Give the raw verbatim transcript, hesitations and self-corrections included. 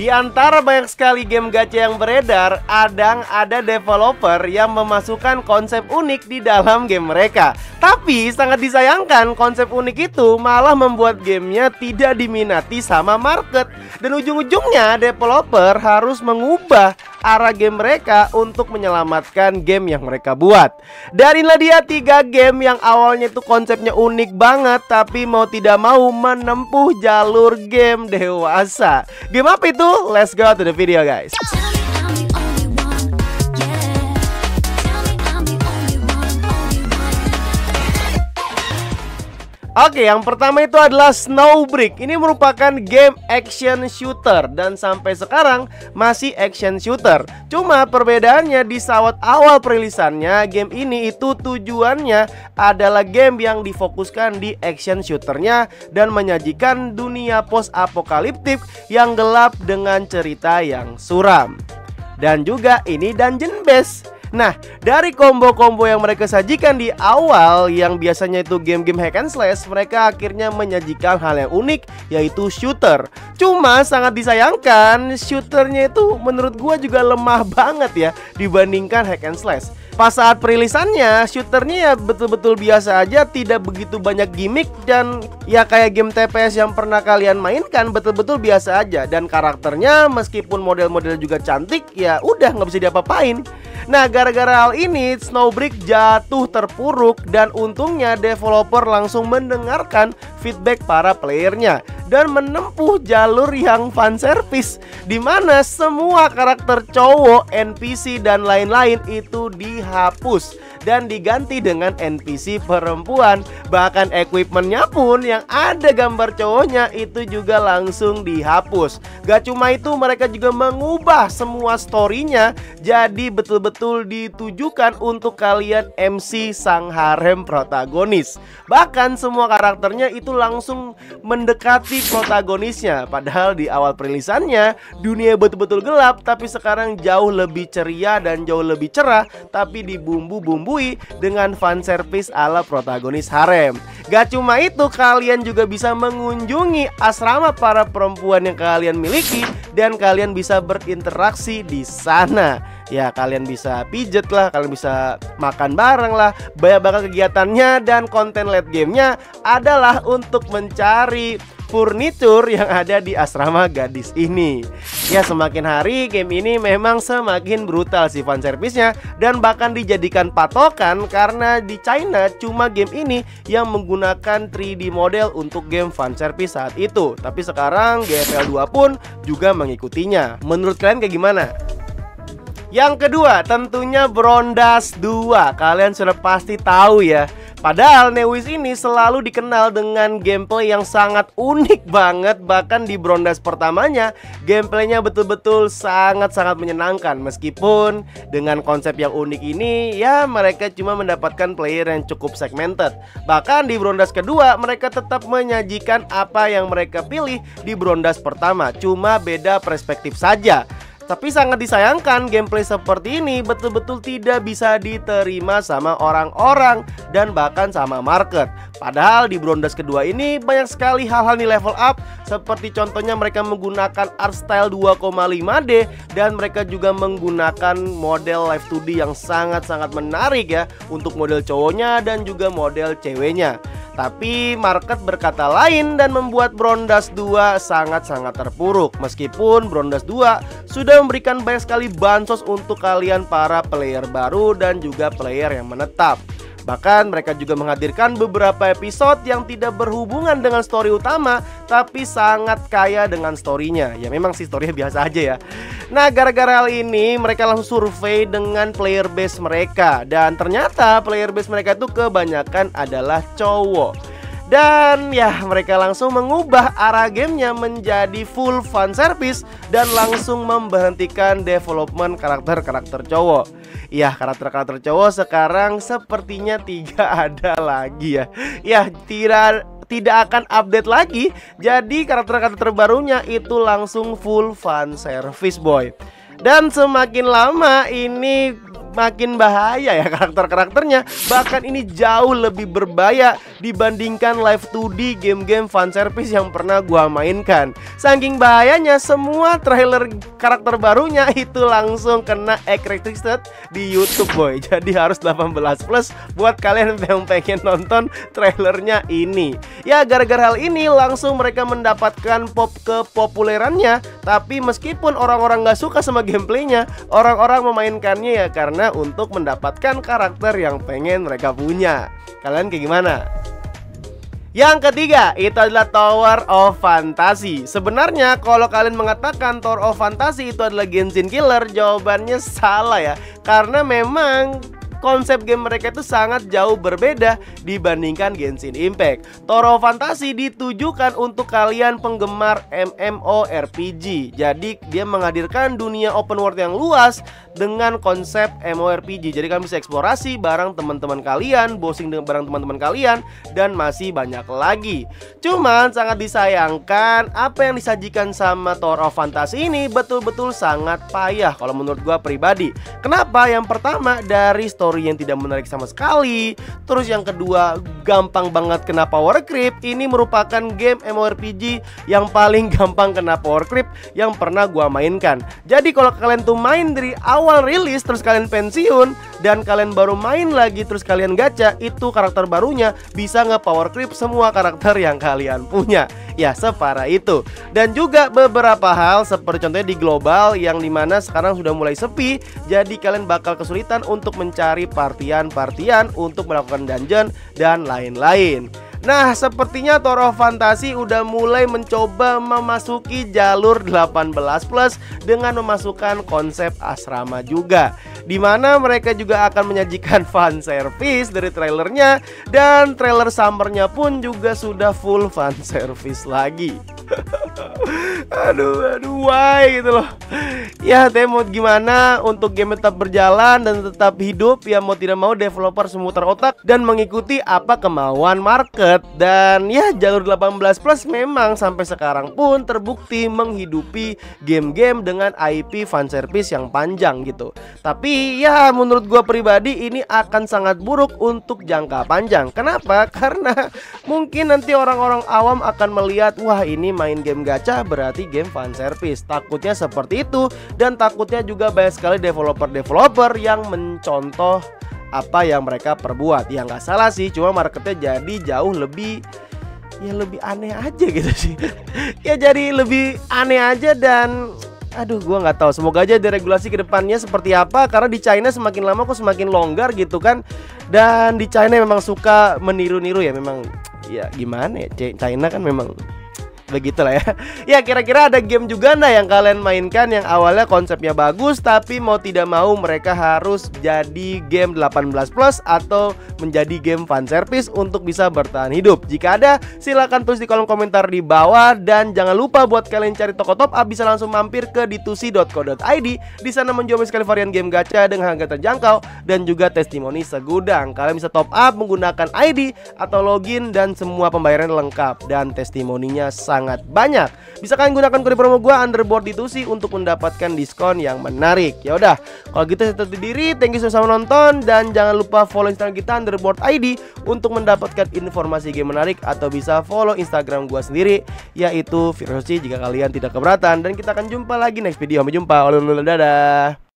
Di antara banyak sekali game gacha yang beredar, kadang ada developer yang memasukkan konsep unik di dalam game mereka. Tapi sangat disayangkan konsep unik itu malah membuat gamenya tidak diminati sama market. Dan ujung-ujungnya developer harus mengubah arah game mereka untuk menyelamatkan game yang mereka buat. Dan inilah dia tiga game yang awalnya itu konsepnya unik banget, tapi mau tidak mau menempuh jalur game dewasa. Game apa itu? Let's go to the video guys. Oke, yang pertama itu adalah Snowbreak. Ini merupakan game action shooter dan sampai sekarang masih action shooter. Cuma perbedaannya di saat awal perilisannya, game ini itu tujuannya adalah game yang difokuskan di action shooternya dan menyajikan dunia post apokaliptik yang gelap dengan cerita yang suram. Dan juga ini dungeon based. Nah, dari combo-combo yang mereka sajikan di awal yang biasanya itu game-game hack and slash, mereka akhirnya menyajikan hal yang unik yaitu shooter. Cuma sangat disayangkan shooternya itu menurut gua juga lemah banget ya dibandingkan hack and slash. Pas saat perilisannya shooternya ya betul-betul biasa aja, tidak begitu banyak gimmick dan ya kayak game T P S yang pernah kalian mainkan, betul-betul biasa aja. Dan karakternya meskipun model-model juga cantik ya udah nggak bisa diapa-apain. Nah, gara-gara hal ini Snowbreak jatuh terpuruk dan untungnya developer langsung mendengarkan feedback para playernya dan menempuh jalur yang fan service di mana semua karakter cowok, N P C dan lain-lain itu dihapus dan diganti dengan N P C perempuan. Bahkan equipmentnya pun yang ada gambar cowoknya itu juga langsung dihapus. Gak cuma itu, mereka juga mengubah semua storynya jadi betul-betul ditujukan untuk kalian M C sang harem protagonis. Bahkan semua karakternya itu langsung mendekati protagonisnya. Padahal di awal perilisannya dunia betul-betul gelap, tapi sekarang jauh lebih ceria dan jauh lebih cerah, tapi dibumbu-bumbu dengan fan service ala protagonis harem. Gak cuma itu, kalian juga bisa mengunjungi asrama para perempuan yang kalian miliki dan kalian bisa berinteraksi di sana. Ya, kalian bisa pijet lah, kalian bisa makan bareng lah. Banyak banget kegiatannya dan konten late gamenya adalah untuk mencari furnitur yang ada di asrama gadis ini. Ya, semakin hari game ini memang semakin brutal sih fan service-nya dan bahkan dijadikan patokan karena di China cuma game ini yang menggunakan tiga D model untuk game fan service saat itu. Tapi sekarang G F L dua pun juga mengikutinya. Menurut kalian kayak gimana? Yang kedua tentunya Brown Dust dua. Kalian sudah pasti tahu ya. Padahal Nevis ini selalu dikenal dengan gameplay yang sangat unik banget. Bahkan di Brown Dust pertamanya gameplaynya betul-betul sangat-sangat menyenangkan. Meskipun dengan konsep yang unik ini ya mereka cuma mendapatkan player yang cukup segmented. Bahkan di Brown Dust kedua mereka tetap menyajikan apa yang mereka pilih di Brown Dust pertama, cuma beda perspektif saja. Tapi sangat disayangkan gameplay seperti ini betul-betul tidak bisa diterima sama orang-orang dan bahkan sama market. Padahal di Brown Dust kedua ini banyak sekali hal-hal di level up, seperti contohnya mereka menggunakan art style dua koma lima D dan mereka juga menggunakan model live dua D yang sangat-sangat menarik ya untuk model cowoknya dan juga model ceweknya. Tapi market berkata lain dan membuat Brown Dust dua sangat-sangat terpuruk. Meskipun Brown Dust dua sudah memberikan banyak sekali bansos untuk kalian para player baru dan juga player yang menetap. Bahkan mereka juga menghadirkan beberapa episode yang tidak berhubungan dengan story utama, tapi sangat kaya dengan storynya. Ya memang sih storynya biasa aja ya. Nah, gara-gara hal ini mereka langsung survei dengan player base mereka. Dan ternyata player base mereka itu kebanyakan adalah cowok. Dan ya mereka langsung mengubah arah gamenya menjadi full fan service dan langsung memberhentikan development karakter-karakter cowok. Ya, karakter-karakter cowok sekarang sepertinya tidak ada lagi ya. Ya, tidak tidak akan update lagi. Jadi karakter-karakter terbarunya itu langsung full fan service boy. Dan semakin lama ini makin bahaya ya karakter-karakternya. Bahkan ini jauh lebih berbahaya dibandingkan live dua D game-game fanservice yang pernah gua mainkan. Saking bahayanya, semua trailer karakter barunya itu langsung kena restricted di YouTube boy. Jadi harus delapan belas plus buat kalian yang pengen nonton trailernya ini. Ya gara-gara hal ini langsung mereka mendapatkan pop kepopulerannya. Tapi meskipun orang-orang gak suka sama gameplaynya, orang-orang memainkannya ya karena untuk mendapatkan karakter yang pengen mereka punya. Kalian kayak gimana? Yang ketiga, itu adalah Tower of Fantasy. Sebenarnya kalau kalian mengatakan Tower of Fantasy itu adalah Genshin Killer, jawabannya salah ya. Karena memang konsep game mereka itu sangat jauh berbeda dibandingkan Genshin Impact. Tower of Fantasy ditujukan untuk kalian penggemar MMORPG. Jadi dia menghadirkan dunia open world yang luas dengan konsep MMORPG. Jadi kalian bisa eksplorasi bareng teman-teman kalian, browsing bareng teman-teman kalian, dan masih banyak lagi. Cuman sangat disayangkan apa yang disajikan sama Tower of Fantasy ini betul-betul sangat payah kalau menurut gua pribadi. Kenapa? Yang pertama dari story yang tidak menarik sama sekali. Terus yang kedua, gampang banget kena power creep. Ini merupakan game MMORPG yang paling gampang kena power creep yang pernah gua mainkan. Jadi kalau kalian tuh main dari awal rilis, terus kalian pensiun, dan kalian baru main lagi, terus kalian gacha, itu karakter barunya bisa nge-power creep semua karakter yang kalian punya. Ya separah itu. Dan juga beberapa hal seperti contohnya di global yang dimana sekarang sudah mulai sepi. Jadi kalian bakal kesulitan untuk mencari partian-partian untuk melakukan dungeon dan lain-lain. Nah, sepertinya Tower of Fantasy udah mulai mencoba memasuki jalur delapan belas plus dengan memasukkan konsep asrama juga, dimana mereka juga akan menyajikan fan service dari trailernya, dan trailer summernya pun juga sudah full fan service lagi. Aduh, aduh, why gitu loh. Ya, tapi mau gimana untuk game tetap berjalan dan tetap hidup, ya mau tidak mau developer semutar otak dan mengikuti apa kemauan market. Dan ya jalur delapan belas plus memang sampai sekarang pun terbukti menghidupi game-game dengan I P fanservice yang panjang gitu. Tapi ya menurut gua pribadi ini akan sangat buruk untuk jangka panjang. Kenapa? Karena mungkin nanti orang-orang awam akan melihat, wah ini main game gacha berarti game fanservice. Takutnya seperti itu. Dan takutnya juga banyak sekali developer-developer yang mencontoh apa yang mereka perbuat. Ya nggak salah sih, cuma marketnya jadi jauh lebih, ya lebih aneh aja gitu sih. Ya jadi lebih aneh aja dan aduh gua nggak tahu. Semoga aja deregulasi kedepannya seperti apa, karena di China semakin lama kok semakin longgar gitu kan. Dan di China memang suka meniru-niru ya, memang ya gimana ya, China kan memang begitulah ya. Ya kira-kira ada game juga nah yang kalian mainkan yang awalnya konsepnya bagus, tapi mau tidak mau mereka harus jadi game delapan belas plus atau menjadi game fanservice untuk bisa bertahan hidup. Jika ada, silahkan tulis di kolom komentar di bawah. Dan jangan lupa buat kalian cari toko top up, bisa langsung mampir ke ditusi dot co dot id. Di sana menjual sekali varian game gacha dengan harga terjangkau dan juga testimoni segudang. Kalian bisa top up menggunakan I D atau login, dan semua pembayaran lengkap dan testimoninya sangat sangat banyak. Bisa kalian gunakan kode promo gua underboard ditusi untuk mendapatkan diskon yang menarik. Ya udah, kalau gitu saya tutup diri. Thank you sudah menonton, dan jangan lupa follow Instagram kita underboard I D untuk mendapatkan informasi game menarik, atau bisa follow Instagram gua sendiri yaitu Firosci jika kalian tidak keberatan. Dan kita akan jumpa lagi next video. Sampai jumpa. Dadah.